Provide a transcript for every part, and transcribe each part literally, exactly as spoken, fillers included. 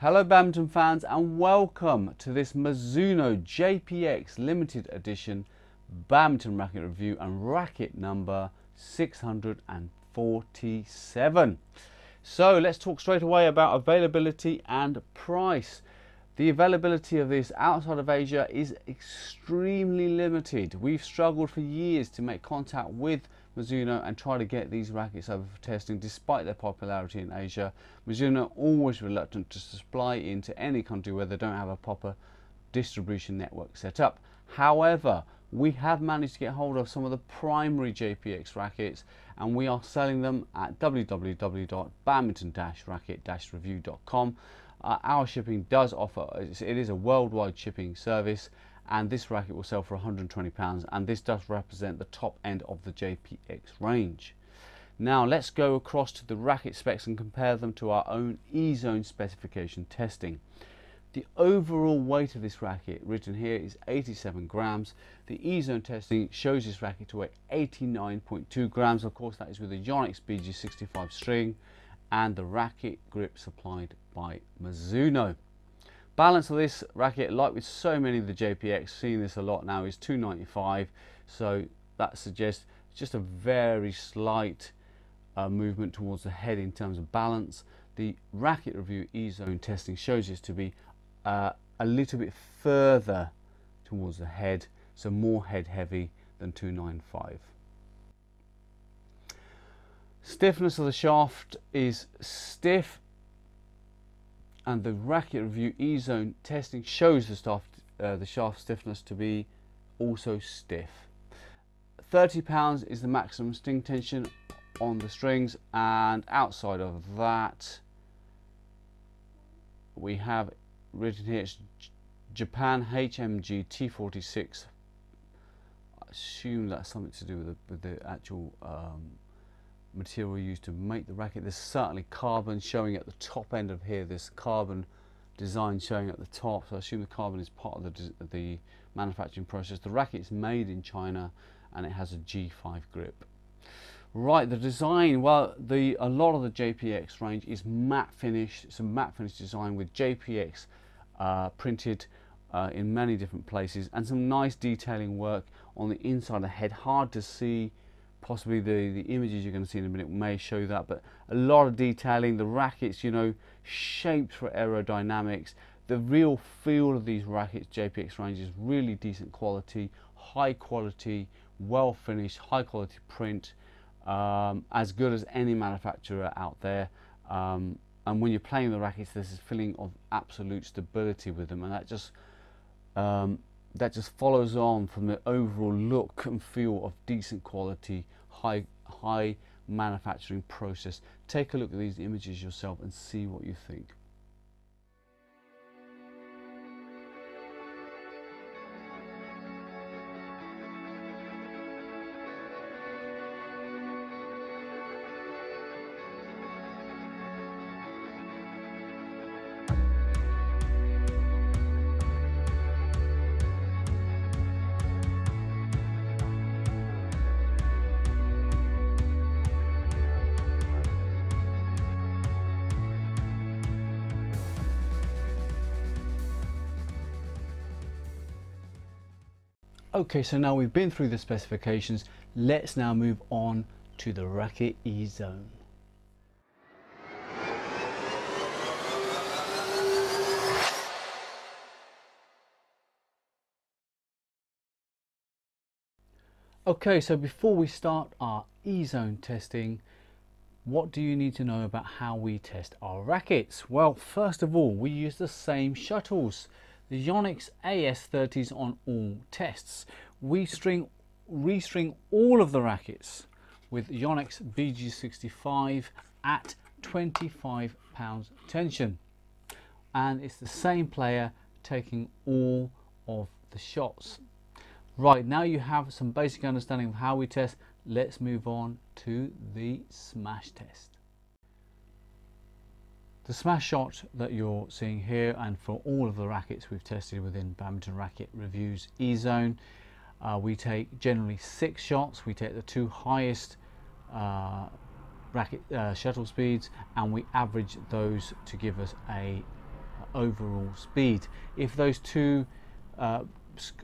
Hello badminton fans and welcome to this Mizuno J P X limited edition badminton racket review and racket number six hundred forty-seven. So let's talk straight away about availability and price. The availability of this outside of Asia is extremely limited. We've struggled for years to make contact with Mizuno and try to get these rackets over for testing despite their popularity in Asia. Mizuno are always reluctant to supply into any country where they don't have a proper distribution network set up. However, we have managed to get hold of some of the primary J P X rackets and we are selling them at w w w dot badminton dash racket dash review dot com. Uh, our shipping does offer, it is a worldwide shipping service, and this racket will sell for one hundred and twenty pounds, and this does represent the top end of the J P X range. Now let's go across to the racket specs and compare them to our own E-Zone specification testing. The overall weight of this racket written here is eighty-seven grams. The E-Zone testing shows this racket to weigh eighty-nine point two grams. Of course, that is with the Yonex B G sixty-five string and the racket grip supplied by Mizuno. Balance of this racket, like with so many of the J P X, seeing this a lot now, is two ninety-five, so that suggests just a very slight uh, movement towards the head in terms of balance. The racket review E-Zone testing shows this to be uh, a little bit further towards the head, so more head heavy than two ninety-five. Stiffness of the shaft is stiff, and the racket review E-Zone testing shows the, stuff, uh, the shaft stiffness to be also stiff. thirty pounds is the maximum string tension on the strings, and outside of that we have written here it's Japan H M G T forty-six. I assume that's something to do with the, with the actual um, material used to make the racket. There's certainly carbon showing at the top end of here, this carbon design showing at the top, so I assume the carbon is part of the, the manufacturing process. The racket is made in China and it has a G five grip. Right, the design, well, the a lot of the J P X range is matte finish. It's a matte finish design with J P X uh, printed uh, in many different places, and some nice detailing work on the inside of the head. Hard to see. Possibly the, the images you're going to see in a minute may show that, but a lot of detailing. The rackets, you know, shaped for aerodynamics. The real feel of these rackets, J P X range, is really decent quality, high quality, well finished, high quality print, um, as good as any manufacturer out there. Um, and when you're playing the rackets, there's this feeling of absolute stability with them, and that just um, that just follows on from the overall look and feel of decent quality, high high manufacturing process. Take a look at these images yourself and see what you think. Okay, so now we've been through the specifications, let's now move on to the racket E-Zone. Okay, so before we start our E-Zone testing, what do you need to know about how we test our rackets? Well, first of all, we use the same shuttles. The Yonex A S thirties on all tests. We string, restring all of the rackets with Yonex B G sixty-five at twenty-five pounds tension. And it's the same player taking all of the shots. Right, now you have some basic understanding of how we test. Let's move on to the smash test. The smash shot that you're seeing here, and for all of the rackets we've tested within Badminton Racket Reviews E-Zone, uh, we take generally six shots. We take the two highest uh, racket uh, shuttle speeds and we average those to give us a overall speed. If those two uh,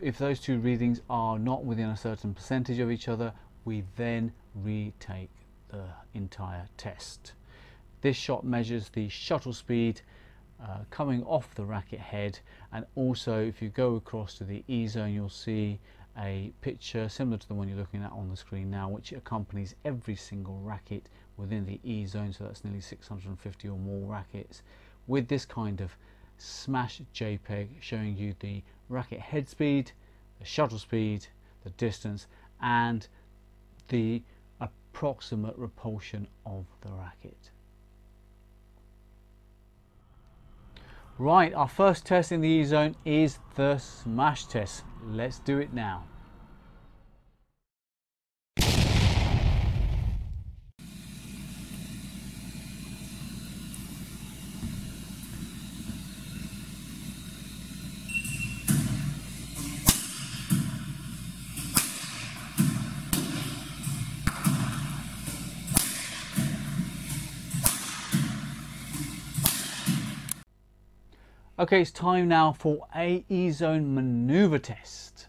if those two readings are not within a certain percentage of each other, we then retake the entire test. This shot measures the shuttle speed uh, coming off the racket head, and also if you go across to the E-Zone, you'll see a picture similar to the one you're looking at on the screen now, which accompanies every single racket within the E-Zone, so that's nearly six hundred fifty or more rackets, with this kind of smash JPEG showing you the racket head speed, the shuttle speed, the distance, and the approximate repulsion of the racket. Right, our first test in the E-Zone is the smash test. Let's do it now. Okay, it's time now for a E-Zone maneuver test.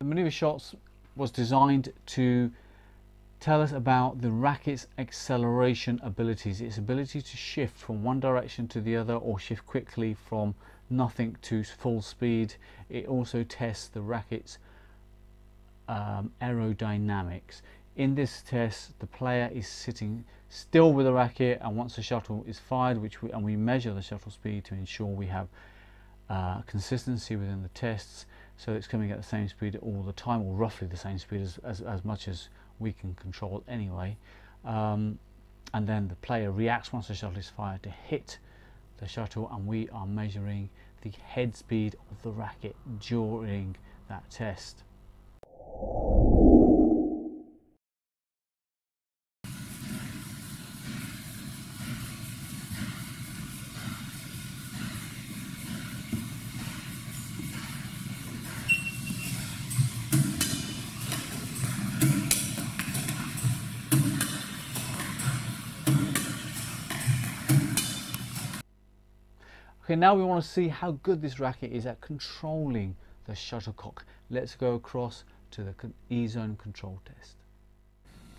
The maneuver shots was designed to tell us about the racket's acceleration abilities, its ability to shift from one direction to the other or shift quickly from nothing to full speed. It also tests the racket's um, aerodynamics. In this test, the player is sitting still with the racket, and once the shuttle is fired, which we, and we measure the shuttle speed to ensure we have uh, consistency within the tests, so it's coming at the same speed all the time, or roughly the same speed as, as, as much as we can control anyway. Um, and then the player reacts once the shuttle is fired to hit the shuttle, and we are measuring the head speed of the racket during that test. Okay, now we want to see how good this racket is at controlling the shuttlecock. Let's go across to the E-Zone control test.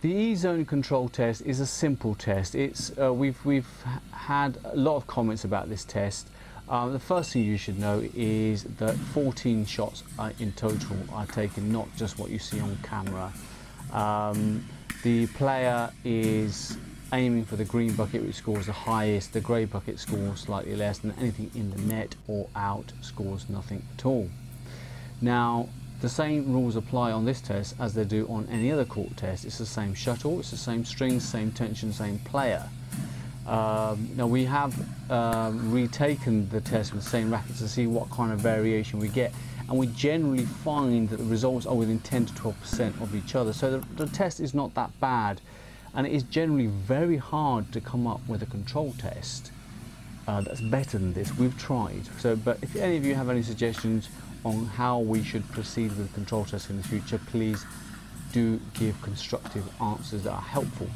The E-Zone control test is a simple test. It's uh, we've we've had a lot of comments about this test. Um, the first thing you should know is that fourteen shots are, in total are taken, not just what you see on camera. Um, the player is aiming for the green bucket, which scores the highest. The grey bucket scores slightly less, than anything in the net or out scores nothing at all. Now, the same rules apply on this test as they do on any other court test. It's the same shuttle, it's the same strings, same tension, same player. Um, now we have uh, retaken the test with the same rackets to see what kind of variation we get, and we generally find that the results are within ten to twelve percent of each other, so the, the test is not that bad. And it is generally very hard to come up with a control test uh, that's better than this. We've tried. So, but if any of you have any suggestions on how we should proceed with control tests in the future, please do give constructive answers that are helpful.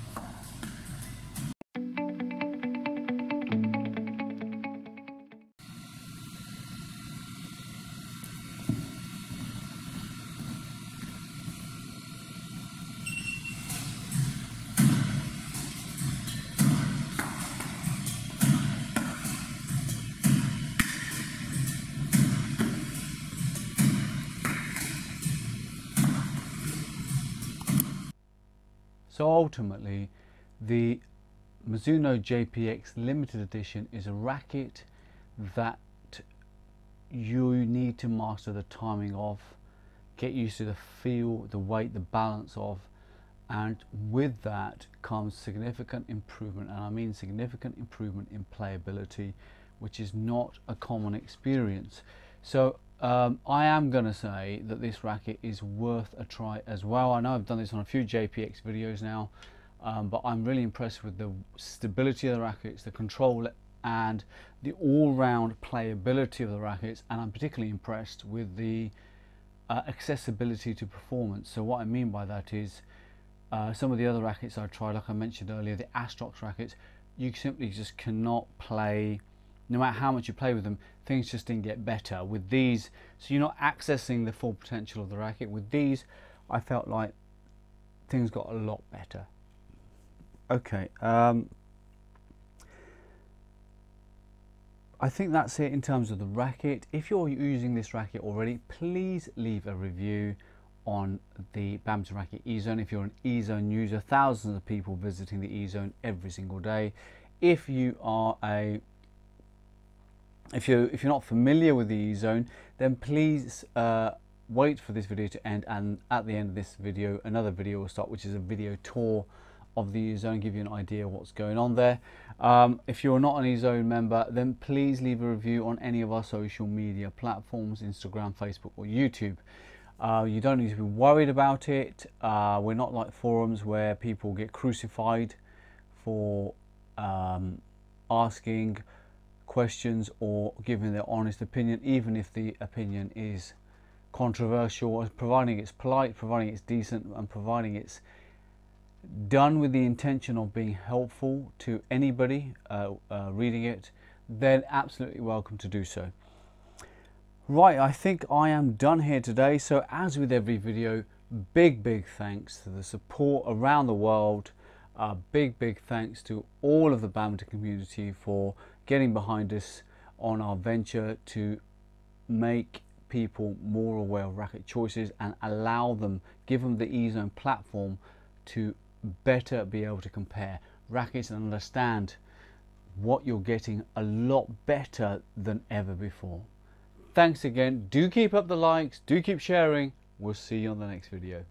So ultimately, the Mizuno J P X limited edition is a racket that you need to master the timing of, get used to the feel, the weight, the balance of, and with that comes significant improvement, and I mean significant improvement in playability, which is not a common experience. So Um, I am going to say that this racket is worth a try as well. I know I've done this on a few J P X videos now, um, but I'm really impressed with the stability of the rackets, the control and the all-round playability of the rackets, and I'm particularly impressed with the uh, accessibility to performance. So what I mean by that is uh, some of the other rackets I tried, like I mentioned earlier, the Astrox rackets, you simply just cannot play no matter how much you play with them, things just didn't get better with these. So you're not accessing the full potential of the racket. With these, I felt like things got a lot better. Okay, um, I think that's it in terms of the racket. If you're using this racket already, please leave a review on the badminton racket E-Zone. If you're an E-Zone user, thousands of people visiting the E-Zone every single day. If you are a if you if you're not familiar with the E-Zone, then please uh, wait for this video to end, and at the end of this video another video will start, which is a video tour of the E-Zone, give you an idea of what's going on there. Um, if you're not an E-Zone member, then please leave a review on any of our social media platforms, Instagram, Facebook or YouTube. Uh, you don't need to be worried about it. Uh, we're not like forums where people get crucified for um, asking questions or giving their honest opinion, even if the opinion is controversial, providing it's polite, providing it's decent, and providing it's done with the intention of being helpful to anybody uh, uh, reading it, then absolutely welcome to do so. Right, I think I am done here today. So as with every video, big big thanks to the support around the world. Uh, big big thanks to all of the badminton community for getting behind us on our venture to make people more aware of racket choices and allow them, give them the E-Zone platform to better be able to compare rackets and understand what you're getting a lot better than ever before. Thanks again. Do keep up the likes, do keep sharing. We'll see you on the next video.